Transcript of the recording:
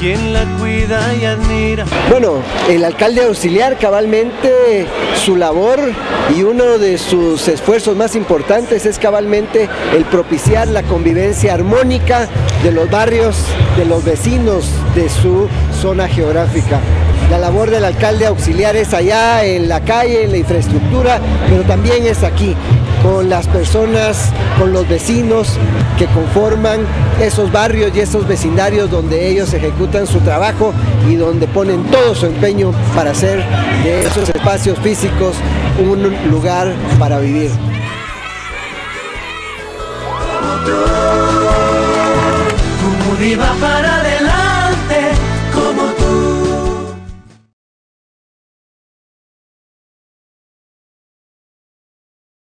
quien la cuida y admira. Bueno, el alcalde auxiliar, cabalmente su labor y uno de sus esfuerzos más importantes es cabalmente el propiciar la convivencia armónica de los barrios, de los vecinos de su zona geográfica. La labor del alcalde auxiliar es allá en la calle, en la infraestructura, pero también es aquí, con las personas, con los vecinos que conforman esos barrios y esos vecindarios donde ellos ejecutan su trabajo y donde ponen todo su empeño para hacer de esos espacios físicos un lugar para vivir.